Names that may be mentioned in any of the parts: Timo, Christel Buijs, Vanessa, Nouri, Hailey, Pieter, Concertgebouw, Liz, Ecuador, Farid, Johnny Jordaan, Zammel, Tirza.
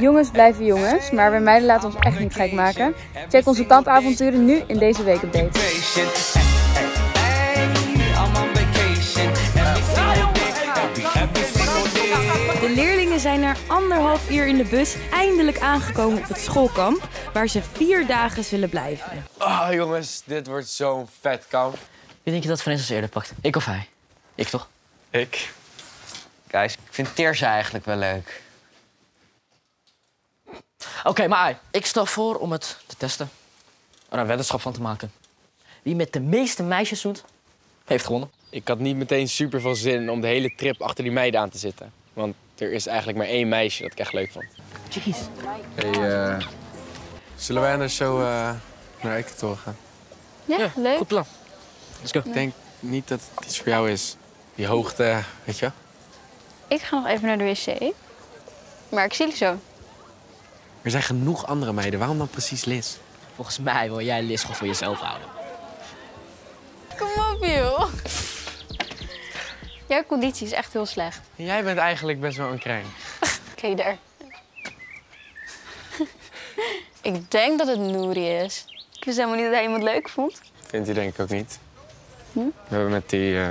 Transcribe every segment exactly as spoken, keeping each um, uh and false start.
Jongens blijven jongens, maar wij meiden laten ons echt niet gek maken. Check onze kampavonturen nu in deze weekupdate. De leerlingen zijn na anderhalf uur in de bus eindelijk aangekomen op het schoolkamp, waar ze vier dagen zullen blijven. Oh jongens, dit wordt zo'n vet kamp. Wie denk je dat Vanessa eerder pakt? Ik of hij? Ik toch? Ik. Guys, ik vind Tirza eigenlijk wel leuk. Oké, okay, maar ik stel voor om het te testen. Er een weddenschap van te maken. Wie met de meeste meisjes zoent, heeft gewonnen. Ik had niet meteen super veel zin om de hele trip achter die meiden aan te zitten. Want er is eigenlijk maar één meisje dat ik echt leuk vond. Chickies. Hey, uh, zullen wij nou zo uh, naar Ecuador gaan? Ja, ja, leuk. Goed plan. Let's go. Ik denk niet dat het iets voor jou is. Die hoogte, weet je? Ik ga nog even naar de wc. Maar ik zie je zo. Er zijn genoeg andere meiden. Waarom dan precies Liz? Volgens mij wil jij Liz gewoon voor jezelf houden. Kom op, joh. Jouw conditie is echt heel slecht. Jij bent eigenlijk best wel een krijn. Oké, daar. Ik denk dat het Nouri is. Ik wist helemaal niet dat hij iemand leuk vond. Vindt hij denk ik ook niet. Hm? We hebben met die, uh,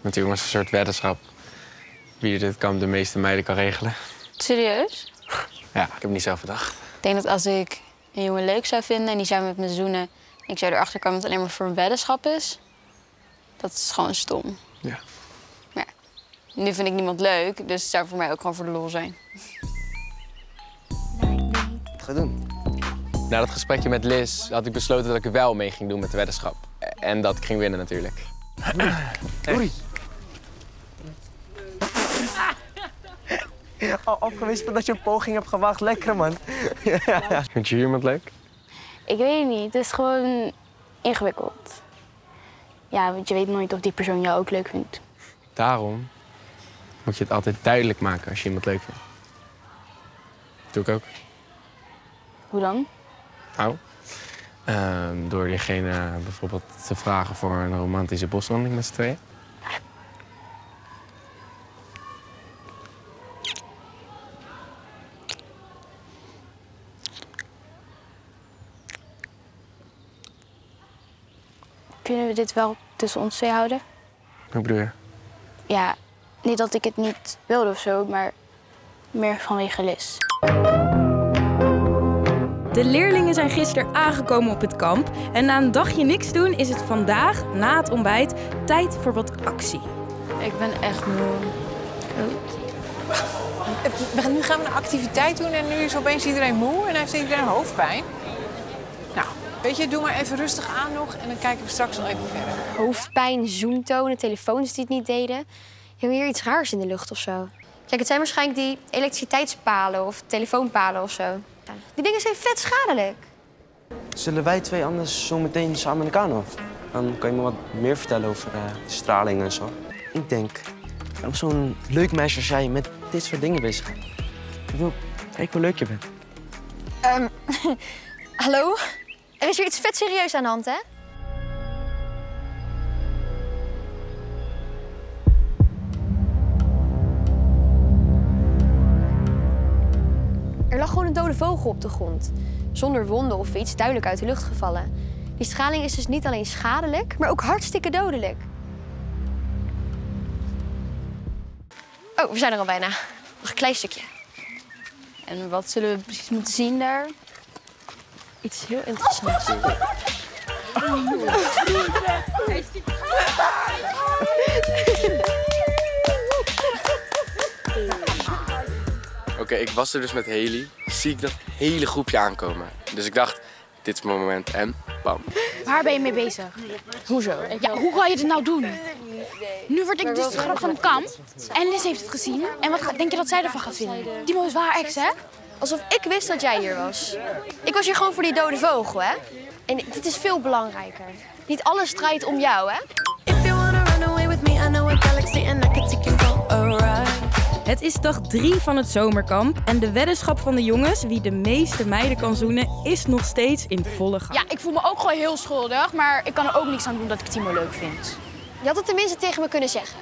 met die jongens een soort weddenschap. Wie dit kamp de meeste meiden kan regelen. Serieus? Ja, ik heb het niet zelf bedacht. Ik denk dat als ik een jongen leuk zou vinden en die zou met me zoenen... ik zou erachter komen dat het alleen maar voor een weddenschap is... dat is gewoon stom. Ja. Maar ja, nu vind ik niemand leuk, dus het zou voor mij ook gewoon voor de lol zijn. Wat ga je doen? Na dat gesprekje met Liz had ik besloten dat ik er wel mee ging doen met de weddenschap. En dat ik ging winnen natuurlijk. Oei. Al opgewezen dat je een poging hebt gewaagd. Lekker, man. Ja. Vind je hier iemand leuk? Ik weet het niet. Het is gewoon ingewikkeld. Ja, want je weet nooit of die persoon jou ook leuk vindt. Daarom moet je het altijd duidelijk maken als je iemand leuk vindt. Dat doe ik ook. Hoe dan? Nou, uh, door diegene bijvoorbeeld te vragen voor een romantische boswandeling met z'n tweeën. Kunnen we dit wel tussen ons twee houden? Hoe bedoel je? Ja, niet dat ik het niet wilde of zo, maar meer vanwege Liz. De leerlingen zijn gisteren aangekomen op het kamp. En na een dagje niks doen is het vandaag, na het ontbijt, tijd voor wat actie. Ik ben echt moe. Oh. Nu gaan we een activiteit doen en nu is opeens iedereen moe en heeft iedereen hoofdpijn. Nou. Weet je, doe maar even rustig aan nog en dan kijken we straks al even verder. Hoofdpijn, zoomtonen, telefoons die het niet deden. Heel hier iets raars in de lucht of zo. Kijk, het zijn waarschijnlijk die elektriciteitspalen of telefoonpalen of zo. Die dingen zijn vet schadelijk. Zullen wij twee anders zo meteen samen in de kano? Dan kan je me wat meer vertellen over uh, de straling en zo. Ik denk, waarom zo'n leuk meisje als jij met dit soort dingen bezig gaat? Ik wil, kijk hoe leuk je bent. Um, hallo? Er is hier iets vet serieus aan de hand, hè? Er lag gewoon een dode vogel op de grond. Zonder wonden of iets, duidelijk uit de lucht gevallen. Die straling is dus niet alleen schadelijk, maar ook hartstikke dodelijk. Oh, we zijn er al bijna. Nog een klein stukje. En wat zullen we precies moeten zien daar? Iets heel interessants. Oh. Oké, okay, ik was er dus met Hailey. Zie ik dat hele groepje aankomen. Dus ik dacht, dit is mijn moment en bam. Waar ben je mee bezig? Hoezo? Ja, hoe ga je dit nou doen? Nu word ik dus de grap van het kamp. En Liz heeft het gezien. En wat denk je dat zij ervan gaat vinden? Timo is wel haar ex, hè? Alsof ik wist dat jij hier was. Ik was hier gewoon voor die dode vogel, hè? En dit is veel belangrijker. Niet alles draait om jou, hè? Het is dag drie van het zomerkamp. En de weddenschap van de jongens, wie de meeste meiden kan zoenen, is nog steeds in volle gang. Ja, ik voel me ook gewoon heel schuldig, maar ik kan er ook niks aan doen dat ik Timo leuk vind. Je had het tenminste tegen me kunnen zeggen.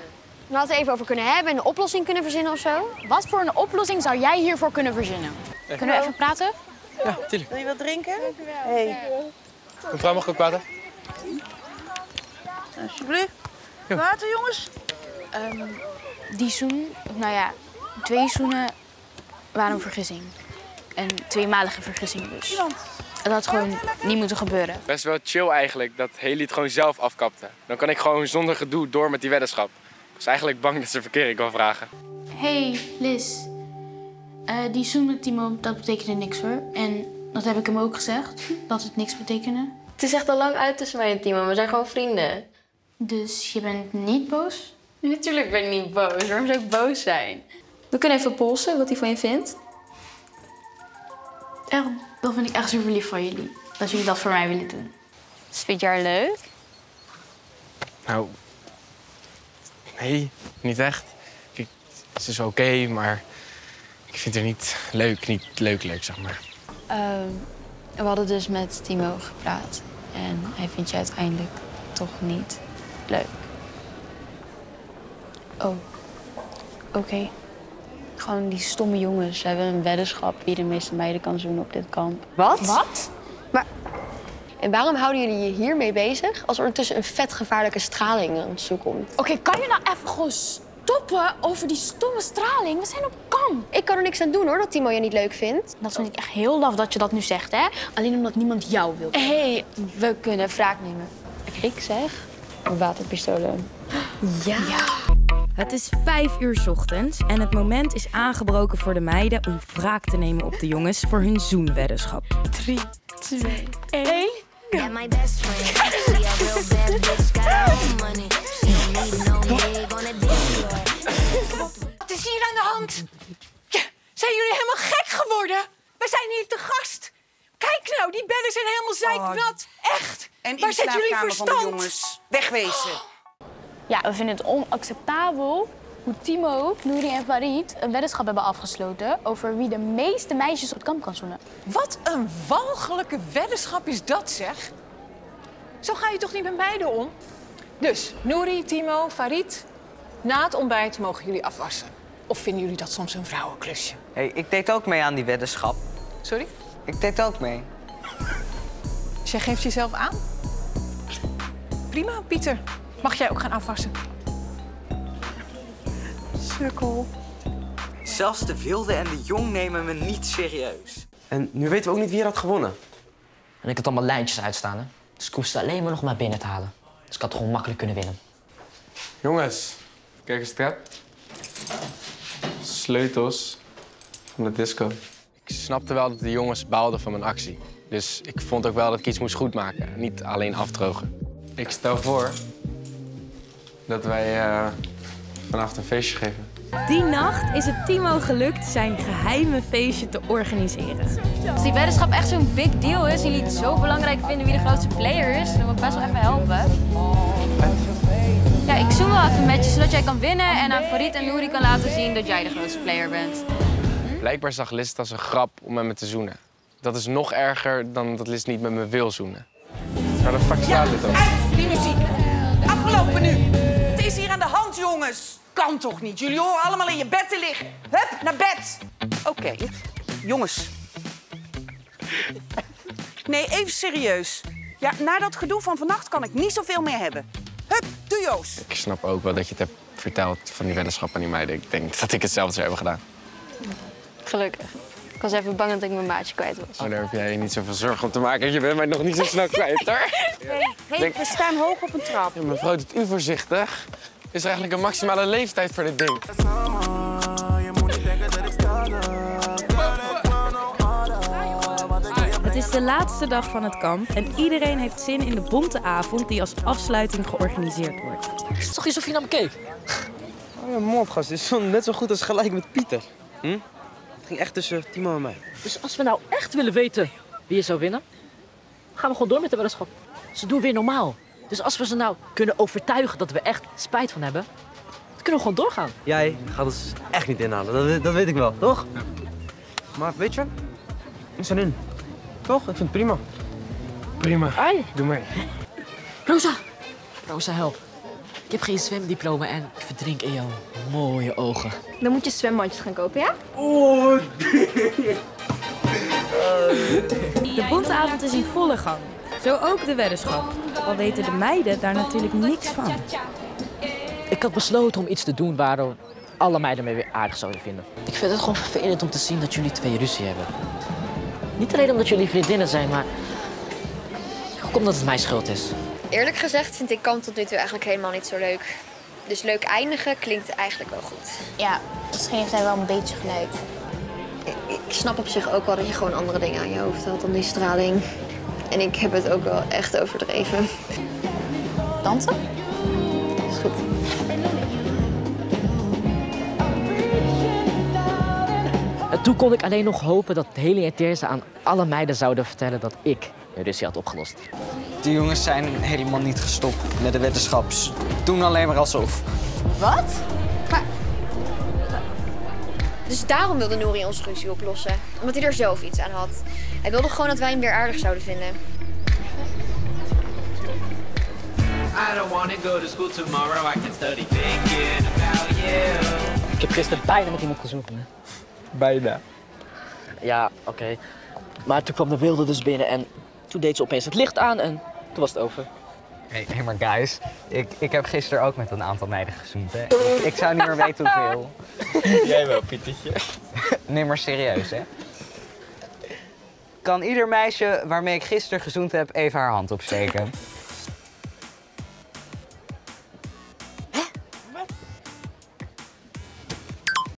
We hadden het even over kunnen hebben en een oplossing kunnen verzinnen of zo. Wat voor een oplossing zou jij hiervoor kunnen verzinnen? Hey. Kunnen we even praten? Ja, tuurlijk. Wil je wat drinken? Hey. Mevrouw, mag ik ook praten? Alsjeblieft. Ja. Water, jongens. Um, die zoen, nou ja, twee zoenen waren een vergissing. Een tweemalige vergissing dus. Dat had gewoon niet moeten gebeuren. Best wel chill eigenlijk dat Hailey het gewoon zelf afkapte. Dan kan ik gewoon zonder gedoe door met die weddenschap. Ik was eigenlijk bang dat ze verkering kan vragen. Hey Liz, uh, die zoen met Timo, dat betekende niks hoor. En dat heb ik hem ook gezegd, dat het niks betekende. Het is echt al lang uit tussen mij en Timo, we zijn gewoon vrienden. Dus je bent niet boos? Natuurlijk ben ik niet boos, waarom zou ik boos zijn? We kunnen even polsen wat hij van je vindt. Echt, dat vind ik echt super lief van jullie, dat jullie dat voor mij willen doen. Dus vind jij leuk? Nou, nee, niet echt. Kijk, het is oké, okay, maar ik vind het niet leuk, niet leuk leuk, zeg maar. Um, we hadden dus met Timo gepraat en hij vindt je uiteindelijk toch niet leuk. Oh, oké. Okay. Gewoon die stomme jongens. Ze hebben een weddenschap wie de meeste meiden kan zoenen op dit kamp. Wat? Wat? Maar... En waarom houden jullie je hiermee bezig als er ondertussen een vet gevaarlijke straling aan het zoeken komt? Oké, okay, kan je nou even gewoon stoppen over die stomme straling? We zijn op kamp. Ik kan er niks aan doen hoor, dat Timo je niet leuk vindt. Dat vind ik echt heel laf dat je dat nu zegt, hè? Alleen omdat niemand jou wil. Hé, hey, we kunnen wraak nemen. Ik zeg waterpistolen. Ja. Ja. Het is vijf uur 's ochtends en het moment is aangebroken voor de meiden om wraak te nemen op de jongens voor hun zoenweddenschap. drie, twee, één. Ja, my best friend. She a real bad bitch, got her own money. She don't need no nigga on a deal. Wat is hier aan de hand? Ja, zijn jullie helemaal gek geworden? We zijn hier te gast. Kijk nou, die bedden zijn helemaal zeiknat. Echt. En waar zit jullie verstand? Wegwezen. Ja, we vinden het onacceptabel hoe Timo, Nouri en Farid een weddenschap hebben afgesloten over wie de meeste meisjes op het kamp kan zoenen. Wat een walgelijke weddenschap is dat, zeg. Zo ga je toch niet met meiden om? Dus, Nouri, Timo, Farid, na het ontbijt mogen jullie afwassen. Of vinden jullie dat soms een vrouwenklusje? Hé, hey, ik deed ook mee aan die weddenschap. Sorry? Ik deed ook mee. Dus jij geeft jezelf aan? Prima, Pieter. Mag jij ook gaan afwassen? Sukkel. Zelfs de wilde en de jong nemen me niet serieus. En nu weten we ook niet wie er had gewonnen. En ik had allemaal lijntjes uitstaan, hè. Dus ik hoefde alleen maar nog maar binnen te halen. Dus ik had gewoon makkelijk kunnen winnen. Jongens, kijk eens, trap. Sleutels van de disco. Ik snapte wel dat de jongens baalden van mijn actie. Dus ik vond ook wel dat ik iets moest goedmaken, niet alleen afdrogen. Ik stel voor dat wij uh, vanavond een feestje geven. Die nacht is het Timo gelukt zijn geheime feestje te organiseren. Als die weddenschap echt zo'n big deal is en jullie het zo belangrijk vinden wie de grootste player is, dan wil ik best wel even helpen. Ja, ik zoom wel even met je zodat jij kan winnen en aan Farid en Nouri kan laten zien dat jij de grootste player bent. Blijkbaar zag Liz het als een grap om met me te zoenen. Dat is nog erger dan dat Liz niet met me wil zoenen. Waar de fuck staat dit dan? Uit, die muziek! Afgelopen nu! Het is hier aan de hand, jongens! Kan toch niet? Jullie horen allemaal in je bed te liggen. Hup, naar bed! Oké, okay. Jongens. Nee, even serieus. Ja, na dat gedoe van vannacht kan ik niet zoveel meer hebben. Hup, doe Joost! Ik snap ook wel dat je het hebt verteld van die weddenschap aan die meiden. Ik denk dat ik hetzelfde zou hebben gedaan. Gelukkig. Ik was even bang dat ik mijn maatje kwijt was. Oh, daar heb jij niet zoveel zorgen om te maken. Je bent mij nog niet zo snel kwijt, hoor. Hey, hey, denk... we staan hoog op een trap. Ja, mevrouw, doet u voorzichtig. Is er eigenlijk een maximale leeftijd voor dit ding? Het is de laatste dag van het kamp en iedereen heeft zin in de bonte avond die als afsluiting georganiseerd wordt. Het is toch iets of je naar me keek? Oh ja, mooi op, gast. Dit is net zo goed als gelijk met Pieter. Hm? Het ging echt tussen Timo en mij. Dus als we nou echt willen weten wie je zou winnen, gaan we gewoon door met de weddenschap. Ze doen weer normaal. Dus als we ze nou kunnen overtuigen dat we echt spijt van hebben, dan kunnen we gewoon doorgaan. Jij gaat ons echt niet inhalen, dat, dat weet ik wel, toch? Ja. Maar weet je, we zijn in. Toch? Ik vind het prima. Prima. Ai. Doe maar. Rosa! Rosa, help. heb geen zwemdiploma en ik verdrink in jouw mooie ogen. Dan moet je zwembandjes gaan kopen, ja? Oh, de bonteavond is in volle gang. Zo ook de weddenschap. Al weten de meiden daar natuurlijk niks van. Ik had besloten om iets te doen waardoor alle meiden me weer aardig zouden vinden. Ik vind het gewoon vervelend om te zien dat jullie twee ruzie hebben. Niet alleen omdat jullie vriendinnen zijn, maar ook omdat het mijn schuld is. Eerlijk gezegd vind ik kamp tot nu toe eigenlijk helemaal niet zo leuk. Dus leuk eindigen klinkt eigenlijk wel goed. Ja, misschien heeft hij wel een beetje gelijk. Ik, ik snap op zich ook wel dat je gewoon andere dingen aan je hoofd had dan die straling. En ik heb het ook wel echt overdreven. Dansen? Dat is goed. En toen kon ik alleen nog hopen dat Hailey en Tirza aan alle meiden zouden vertellen dat ik hun ruzie had opgelost. De jongens zijn helemaal niet gestopt met de weddenschap. Ze doen alleen maar alsof. Wat? Maar... Dus daarom wilde Nouri onze ruzie oplossen. Omdat hij er zelf iets aan had. Hij wilde gewoon dat wij hem weer aardig zouden vinden. Ik heb gisteren bijna met iemand gezopen, hè? Bijna. Ja, oké. Okay. Maar toen kwam de wilde dus binnen en toen deed ze opeens het licht aan en toen was het over. Hé, hey, maar guys, ik, ik heb gisteren ook met een aantal meiden gezoend, hè. Ik, ik zou niet meer weten hoeveel. Jij wel, Pietertje. Nee, maar serieus, hè. Kan ieder meisje waarmee ik gisteren gezoend heb even haar hand opsteken?